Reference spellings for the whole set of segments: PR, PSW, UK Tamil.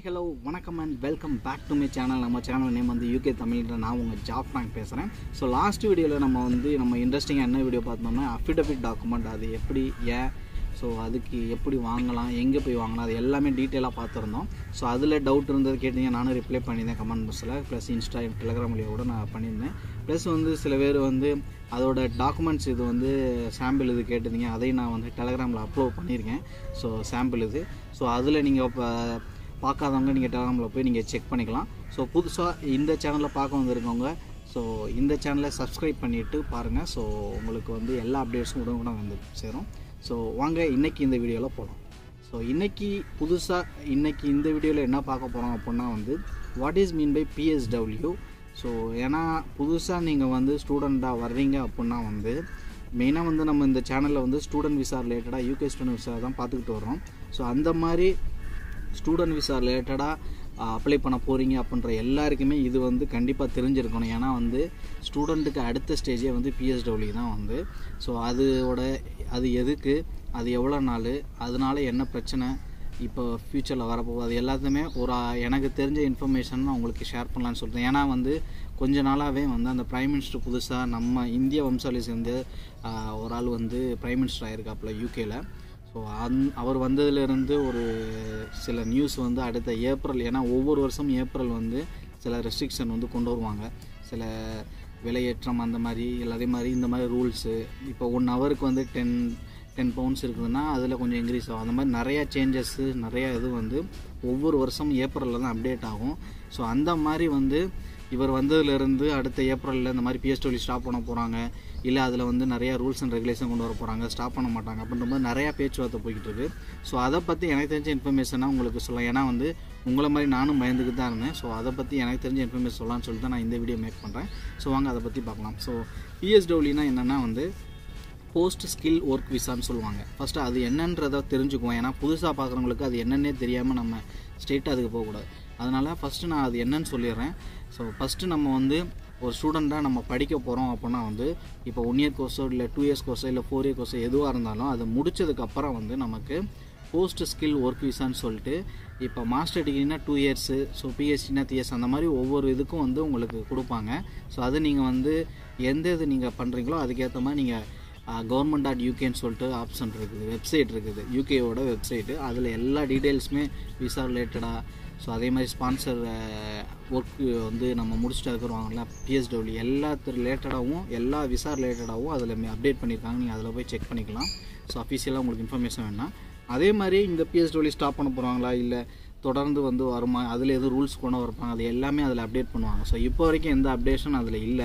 Hi, hello, vanakkam and welcome back to my channel. Nama channel name vandu UK Tamil la na unga job rank pesren. So last video la nama vandu nama interesting enna video paathomna affidavit document adu eppadi ya so adukku eppadi vaangala enga poi vaangala adu ellame detail ah paathirundom. So adula doubt irundhadhu kettinga nanu reply panniden comment box la plus Insta Telegram la oda na panniren. Plus vandu sila ver vandu adoda documents idu vandu sample idu kettinga adai na vandu Telegram la upload panniruken. So sample idu so adula neenga பார்க்காதவங்க நீங்க டெலகிராம்ல போய் நீங்க check பண்ணிக்கலாம். So புதுசா இந்த சேனல்ல பார்க்க வந்திருக்கவங்க so இந்த சேனலை சப்ஸ்கிரைப் பண்ணிட்டு பாருங்க. சோ உங்களுக்கு வந்து எல்லா அப்டேட்ஸும் உடனே வந்து சேரும். சோ வாங்க இன்னைக்கு இந்த வீடியோல போலாம். சோ இன்னைக்கு இந்த வீடியோல என்ன பார்க்க போறோம் அப்படினா வந்து what is mean by PSW. So ஏனா புதுசா நீங்க வந்து ஸ்டூடண்டா வர்றீங்க அப்படினா வந்து மெயினா வந்து நம்ம இந்த சேனல்ல வந்து ஸ்டூடண்ட் விசா ரிலேட்டடா UK ஸ்டூடண்ட் விசா தான் பாத்துக்கிட்டு வரோம். சோ அந்த மாதிரி ஸ்டூடண்ட் விசா ரிலேட்டடா அப்ளை பண்ண போறீங்க அப்படின்ற எல்லாருக்குமே இது வந்து கண்டிப்பா தெரிஞ்சிருக்கணும். ஏனா வந்து ஸ்டூடண்ட்க்கு அடுத்த ஸ்டேஜே வந்து PSW தான் வந்து. சோ அது எதுக்கு அது எவ்வளவு நாள் அதனால என்ன பிரச்சனை இப்போ ஃபியூச்சர்ல வர போகுது அது எல்லாத்தையுமே ஒரு எனக்கு தெரிஞ்ச இன்ஃபர்மேஷன் நான் உங்களுக்கு ஷேர் பண்ணலாம்னு சொல்றேன். ஏனா வந்து கொஞ்ச நாளாவே வந்து அந்த பிரைம் मिनिस्टर புதுசா நம்ம இந்திய வம்சாவளி சேர்ந்த ஒரு ஆள் வந்து பிரைம் मिनिस्टर ஆயிருக்காப்ல UK ல. So அவர் வந்ததில இருந்து ஒரு சில நியூஸ் வந்து அடுத்த ஏப்ரல் ஏனா ஒவ்வொரு வருஷம் ஏப்ரல் வந்து சில ரெஸ்ட்ரிக்ஷன் வந்து கொண்டு வருவாங்க. சில விலையேற்றம் அந்த மாதிரி அதே மாதிரி இந்த மாதிரி ரூல்ஸ் இப்போ 1 ஹவருக்கு வந்து 10 பவுண்ட்ஸ் இருக்குதுன்னா அதுல கொஞ்சம் இன்கிரீஸ் ஆகும். அந்த மாதிரி நிறைய சேஞ்சஸ் நிறைய இது வந்து ஒவ்வொரு வருஷம் ஏப்ரல்ல தான் அப்டேட் ஆகும். சோ அந்த மாதிரி வந்து இவர் வந்ததில இருந்து அடுத்த ஏப்ரல்ல இந்த மாதிரி PSW ஸ்டாப் பண்ண போறாங்க இல்ல அதுல வந்து நிறைய ரூல்ஸ் அண்ட் ரெகுலேஷன் கொண்டு வர போறாங்க ஸ்டாப் பண்ண மாட்டாங்க அப்படின்ற நிறைய பேச்சுவார்த்தை போயிட்டு இருக்கு. சோ அத பத்தி எனக்கு தெரிஞ்ச இன்ஃபர்மேஷனா உங்களுக்கு சொல்ல ஏனா வந்து உங்கள மாதிரி நானும் பயந்துக்கிட்டு தான் இருந்தேன். சோ அத பத்தி எனக்கு தெரிஞ்ச இன்ஃபர்மேஷன் சொல்லலாம்னு சொல்லிட்டு நான் இந்த வீடியோ மேக் பண்றேன். சோ வாங்க அத பத்தி பார்க்கலாம். சோ PSW னா என்னன்னா வந்து போஸ்ட் ஸ்கில் வர்க் விசான்னு சொல்வாங்க. ஃபர்ஸ்ட் அது என்னன்றதை தெரிஞ்சுக்குவோம். ஏனா புதுசா பார்க்கறவங்களுக்கு அது என்னன்னே தெரியாம நம்ம ஸ்ட்ரைட்டா அதுக்கு போக கூடாது. அதனால ஃபர்ஸ்ட் நான் அது என்னன்னு சொல்லிறேன். சோ ஃபர்ஸ்ட் நம்ம வந்து ஒரு ஸ்டூடண்டா நம்ம படிக்க போறோம் அப்படினா வந்து இப்போ 1 இயர் கோர்ஸோ இல்ல 2 இயர்ஸ் கோர்ஸோ இல்ல 4 இயர் கோர்ஸோ எதுவா இருந்தாலும் அது முடிச்சதுக்கு அப்புறம் வந்து நமக்கு போஸ்ட் ஸ்கில் வர்க் விசான்னு சொல்லிட்டு இப்போ மாஸ்டர் டிகிரினா 2 இயர்ஸ் சோ PhDனா 3 இயர்ஸ் அந்த மாதிரி ஒவ்வொரு இதுக்கும் வந்து உங்களுக்கு கொடுப்பாங்க. சோ அது நீங்க வந்து எந்தது நீங்க பண்றீங்களோ அதுக்கு ஏத்த மாதிரி நீங்க government.uk ன்னு சொல்லிட்டு ஆப்ஷன் இருக்குது வெப்சைட் இருக்குது UK ஓட வெப்சைட் அதுல எல்லா டீடைல்ஸ்மே விசா ரிலேட்டடா சோ அதே மாதிரி ஸ்பான்சர் வர்க் வந்து நம்ம முடிச்சிட்டு இருக்குறவங்கள PSW எல்லாத்து ரிலேட்டடாவும் எல்லா விசா ரிலேட்டடாவும் அதுல அப்டேட் பண்ணிருக்காங்க. நீங்க அதுல போய் செக் பண்ணிக்கலாம். சோ ஆபீஷியலா உங்களுக்கு இன்ஃபர்மேஷன் வேணா அதே மாதிரி இந்த PSW ஸ்டாப் பண்ண போறாங்களா இல்ல தொடர்ந்து வந்து வருமா அதுல எது ரூல்ஸ் கொண்டு வரப்பாங்க அது எல்லாமே அதுல அப்டேட் பண்ணுவாங்க. சோ இப்போ வரைக்கும் எந்த அப்டேஷன் அதுல இல்ல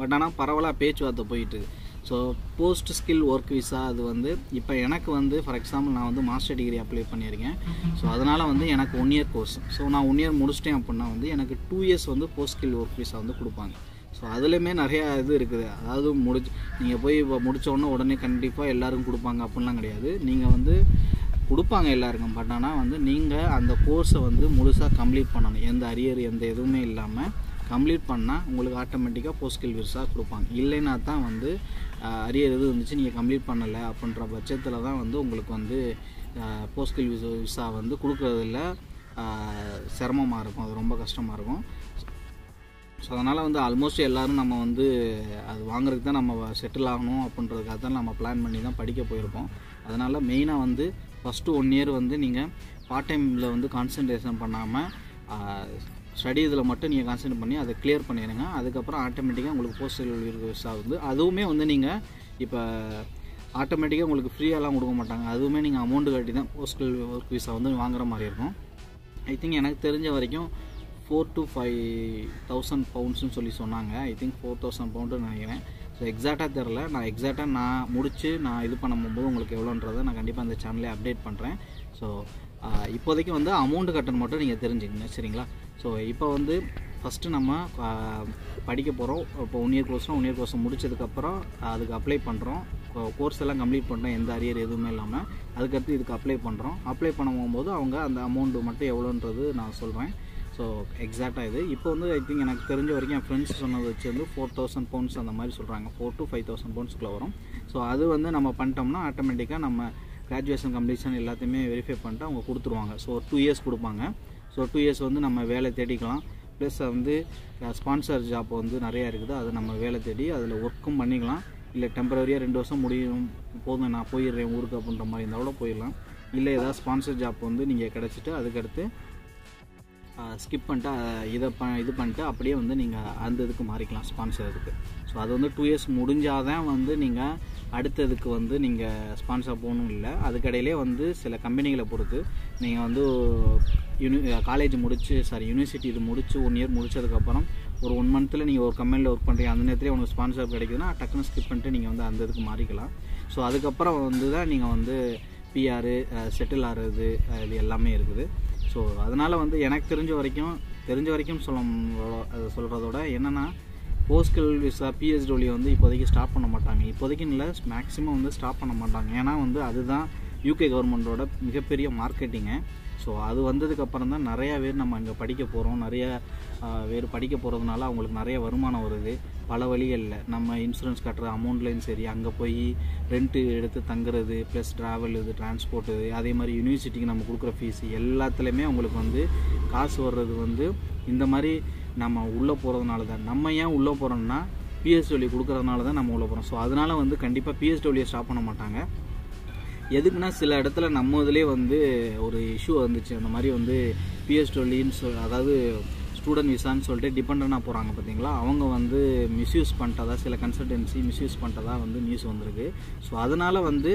பட் ஆனா பரவலா பேச்சுவார்த்தை போயிட்டு இருக்கு. So post skill work visa அது வந்து இப்போ எனக்கு வந்து ஃபார் எக்ஸாம்பிள் நான் வந்து மாஸ்டர் டிகிரி அப்ளை பண்ணியிருக்கேன். சோ அதனால வந்து எனக்கு 1 இயர் கோர்ஸ் சோ நான் 1 இயர் முடிச்சிட்டேன் அப்படினா வந்து எனக்கு 2 இயர்ஸ் வந்து போஸ்ட் ஸ்கில் வர்க் விசா வந்து கொடுப்பாங்க. சோ அதுலயே நிறைய இது இருக்குது. அதாவது நீங்க போய் முடிச்ச உடனே கண்டிப்பா எல்லாரும் கொடுப்பாங்க அப்படிலாம் கிடையாது. நீங்க வந்து கொடுப்பாங்க எல்லாருக்கும் பட் ஆனா வந்து நீங்க அந்த கோர்ஸை வந்து முழுசா கம்ப்ளீட் பண்ணணும். எந்த அரியர் எந்த எதுவுமே இல்லாம கம்ப்ளீட் பண்ணா உங்களுக்கு ஆட்டோமேட்டிக்கா போஸ்ட் ஸ்கில் விசா கொடுப்பாங்க. இல்லைனா தான் வந்து அரியர் எது இருந்துச்சு நீங்க கம்ப்ளீட் பண்ணல அப்படின்ற பட்சத்துல தான் வந்து உங்களுக்கு வந்து போஸ்ட் ஸ்கில் விசா வந்து கொடுக்கிறதுல சிரமமா இருக்கும். அது ரொம்ப கஷ்டமா இருக்கும். சோ அதனால வந்து ஆல்மோஸ்ட் எல்லாரும் நம்ம வந்து அது வாங்குறதுக்கு தான் நம்ம செட்டில் ஆகணும் அப்படின்றதுக்காக தான் நம்ம பிளான் பண்ணி தான் படிக்க போயிருக்கோம். அதனால மெயினா வந்து ஃபர்ஸ்ட் 1 இயர் வந்து நீங்க பார்ட் டைம்ல வந்து கான்சென்ட்ரேஷன் பண்ணாம ஸ்டடி இதில் மட்டும் நீங்கள் கான்சென்ட்ரேட் பண்ணி அதை கிளியர் பண்ணிடுங்க. அதுக்கப்புறம் ஆட்டோமேட்டிக்காக உங்களுக்கு போஸ்டல் இருக்க விசா வந்து அதுவுமே வந்து நீங்கள் இப்போ ஆட்டோமேட்டிக்காக உங்களுக்கு ஃப்ரீயாலாம் கொடுக்க மாட்டாங்க. அதுவுமே நீங்கள் அமௌண்ட் கட்டி தான் போஸ்டல் ஒர்க் விசா வந்து வாங்குற மாதிரி இருக்கும். ஐ திங்க் எனக்கு தெரிஞ்ச வரைக்கும் 4 to 5,000 பவுண்ட்ஸ்ன்னு சொல்லி சொன்னாங்க. ஐ திங்க் 4,000 பவுண்டுன்னு நினைக்கிறேன். ஸோ எக்ஸாக்டாக தெரில. நான் எக்ஸாக்டாக முடிச்சு நான் இது பண்ணும்போது உங்களுக்கு எவ்வளோன்றதை நான் கண்டிப்பாக அந்த சேனல்லே அப்டேட் பண்ணுறேன். ஸோ இப்போதைக்கு வந்து அமௌண்ட் கட்டணும் மட்டும் நீங்கள் தெரிஞ்சுக்கங்க சரிங்களா. சோ இப்போ வந்து ஃபர்ஸ்ட் நம்ம படிக்க போறோம். இப்போ 1 இயர் கோர்ஸ்னா 1 இயர் கோர்ஸ் முடிச்சதுக்கு அப்புறம் அதுக்கு அப்ளை பண்றோம். கோர்ஸ் எல்லாம் கம்ப்ளீட் பண்றோம் எந்த அரியர் எதுவுமே இல்லாம. அதுக்கு அடுத்து இதுக்கு அப்ளை பண்றோம். அப்ளை பண்ணும்போது அவங்க அந்த அமௌண்ட் மட்டும் எவ்வளவுன்றது நான் சொல்றேன். சோ எக்ஸாக்ட்டா இது இப்போ வந்து ஐ திங்க் எனக்கு தெரிஞ்ச வரைக்கும் என் ஃப்ரெண்ட்ஸ் சொன்னது வச்சு வந்து 4,000 பவுண்ட்ஸ் அந்த மாதிரி சொல்றாங்க. 4 to 5,000 பவுண்ட்ஸ்க்குள்ள வரும். சோ அது வந்து நம்ம பண்ணிட்டோம்னா ஆட்டோமேட்டிக்கா நம்ம graduation completion எல்லாத்தையுமே வெரிஃபை பண்ணிட்டு அவங்க கொடுத்துருவாங்க சோ 2 இயர்ஸ் கொடுப்பாங்க சோ 2 இயர்ஸ் வந்து நம்ம வேலை தேடிக்கலாம் ப்ளஸ் வந்து ஸ்பான்சர் ஜாப் வந்து நிறைய இருக்குது அது நம்ம வேலை தேடி அதுல வர்க்கும் பண்ணிக்கலாம் இல்ல டெம்பரரியா 2 வருஷம் முடியும் போதும் நான் போயிடுறேன் ஊருக்கு அப்படின்ற மாதிரி இருந்தாலும் போயிடலாம் இல்ல ஏதா ஸ்பான்சர் ஜாப் வந்து நீங்க கிடைச்சிட்டு அதுக்கு அடுத்து skip பண்ணிட்டு இது பண்ணிட்டு அப்படியே வந்து நீங்க அந்த இதுக்கு மாறிக்கலாம் ஸ்பான்சர் அதுக்கு சோ அது வந்து 2 இயர்ஸ் முடிஞ்சாதான் வந்து நீங்க அடுத்ததுக்கு வந்து நீங்க ஸ்பான்சர் போணும் இல்ல அதுக்கு இடையிலே வந்து சில கம்பெனிகளை பொறுத்து நீங்க வந்து காலேஜ் முடிச்சு சாரி யுனிவர்சிட்டி இது முடிச்சு 1 இயர் முடிச்சதுக்கு அப்புறம் ஒரு 1 मंथல நீங்க ஒரு கம்பெனில வர்க் பண்றீங்க அந்த நேரத்துல உங்களுக்கு ஸ்பான்சர் கிடைக்குதுனா டக்குனு skip பண்ணிட்டு நீங்க வந்து அந்த இதுக்கு மாறிக்கலாம் சோ அதுக்கு அப்புறம் வந்து தான் நீங்க வந்து PR செட்டில் ஆறது இது எல்லாமே இருக்குது சோ அதனால வந்து எனக்கு தெரிஞ்ச வரைக்கும் சொல்றதோட என்னன்னா போஸ்ட் கிரெடிட் விசா PSW வந்து இப்போதைக்கு ஸ்டாப் பண்ண மாட்டாங்க இப்போதைக்கு இல்ல மேக்ஸिमम வந்து ஸ்டாப் பண்ண மாட்டாங்க ஏனா வந்து அதுதான் UK கவர்மெண்டோட மிகப்பெரிய மார்க்கெட்டிங் சோ அது வந்ததுக்கு அப்புறம் தான் நிறைய பேர் நம்ம இங்க படிக்க போறோம் நிறைய வேற படிக்க போறதுனால அவங்களுக்கு நிறைய வருமானம் வருது பல வழிகள்ல நம்ம இன்சூரன்ஸ் கட்டற அமௌண்ட்லயும் சரி அங்க போய் ரெண்ட் எடுத்து தங்குறது plus travel இது transport இது அதே மாதிரி யுனிவர்சிட்டிக்கு நம்ம கொடுக்கிற ஃபீஸ் எல்லாத்தலமே உங்களுக்கு வந்து காசு வர்றது வந்து இந்த மாதிரி நம்ம உள்ள போறதுனால தான் நம்ம ஏன் உள்ள போறோம்னா PSW கொடுக்கிறதுனால தான் நம்ம உள்ள போறோம் சோ அதனால வந்து கண்டிப்பா PSW ஸ்டாப் பண்ண மாட்டாங்க எதுக்குனா சில இடத்துல நம்மதுலயே வந்து ஒரு இஷ்யூ வந்துச்சு அந்த மாதிரி வந்து PSW அதாவது ஸ்டூடண்ட் விசான்னு சொல்லிட்டு டிபெண்டன்ட்டா போறாங்க பாத்தீங்களா அவங்க வந்து மிஸ்யூஸ் பண்ணிட்டதா சில கன்சல்டன்சி மிஸ்யூஸ் பண்ணிட்டதா வந்து நியூஸ் வந்திருக்கு சோ அதனால வந்து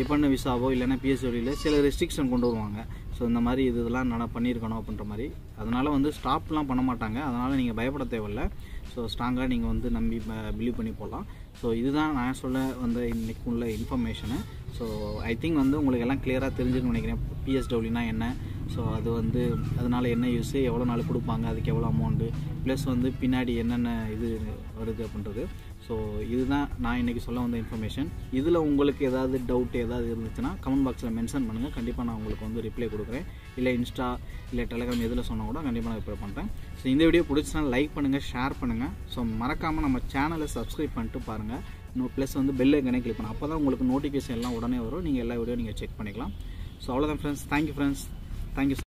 டிபெண்டன்ட் விசாவோ இல்லனா PSW ல சில ரெஸ்ட்ரிக்ஷன் கொண்டு வருவாங்க சோ இந்த மாதிரி இதெல்லாம் நான் பண்ணியிருக்கணும் அப்படின்ற மாதிரி அதனால வந்து ஸ்டாப்லாம் பண்ண மாட்டாங்க அதனால நீங்க பயப்பட தேவையில்லை சோ ஸ்ட்ராங்கா நீங்க வந்து நம்பி பிலீவ் பண்ணி போலாம் So இதுதான் நான் சொல்ல வந்த இன்னைக்கு உள்ள இன்ஃபர்மேஷன் சோ ஐ திங்க் வந்து உங்களுக்கு எல்லாம் கிளியரா தெரிஞ்சிருக்கும் நினைக்கிறேன் PSW னா என்ன சோ அது வந்து அதனால என்ன யூஸ் எவ்வளவு நாள் கொடுப்பாங்க அதுக்கு எவ்வளவு அமௌண்ட் பிளஸ் வந்து பின்னாடி என்னென்ன இது வருது அப்படின்றது சோ இதுதான் நான் இன்னைக்கு சொல்ல வந்த இன்ஃபர்மேஷன் இதுல உங்களுக்கு ஏதாவது டவுட் ஏதாவது இருந்துச்சுனா கமெண்ட் பாக்ஸ்ல மென்ஷன் பண்ணுங்க கண்டிப்பா நான் உங்களுக்கு வந்து ரிப்ளை கொடுக்கிறேன் இல்ல இன்ஸ்டா இல்ல டெலகிராம் எதுல சொன்னா கூட கண்டிப்பா நான் ரிப்ளை பண்றேன் சோ இந்த வீடியோ பிடிச்சா லைக் பண்ணுங்க ஷேர் பண்ணுங்க சோ மறக்காம நம்ம சேனலை சப்ஸ்கிரைப் பண்ணிட்டு பாருங்க ப்ளஸ் வந்து பெல் ஐகானை கிளிக் பண்ணா அப்பதான் உங்களுக்கு நோட்டிஃபிகேஷன் எல்லாம் உடனே வரும் நீங்க எல்லா வீடியோ நீங்க செக் பண்ணிக்கலாம் சோ அவ்வளவுதான் फ्रेंड्स thank you